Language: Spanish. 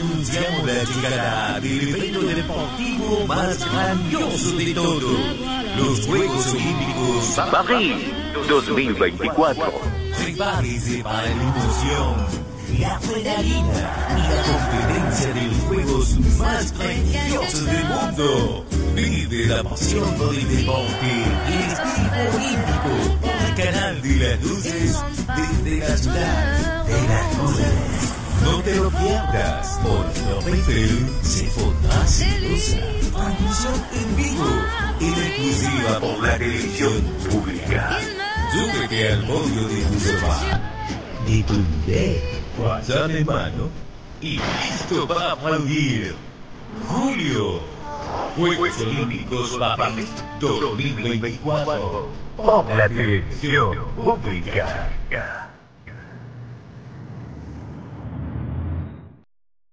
Andiamo la chicana del evento deportivo más grandioso de todo, los Juegos Olímpicos París 2024. Prepárese para la emoción, la adrenalina y la competencia de los juegos más grandiosos del mundo. Vive la pasión por el deporte y el espíritu olímpico por el canal de las luces desde la ciudad de las nubes. No te lo pierdas, por Norbetel se pondrá celosa. Transmisión en vivo, en exclusiva por la televisión pública. Súbete al podio de tu sofá, de tu deck, guayá de mano y listo para aplaudir. Julio, Juegos Olímpicos París 2024 por la televisión pública.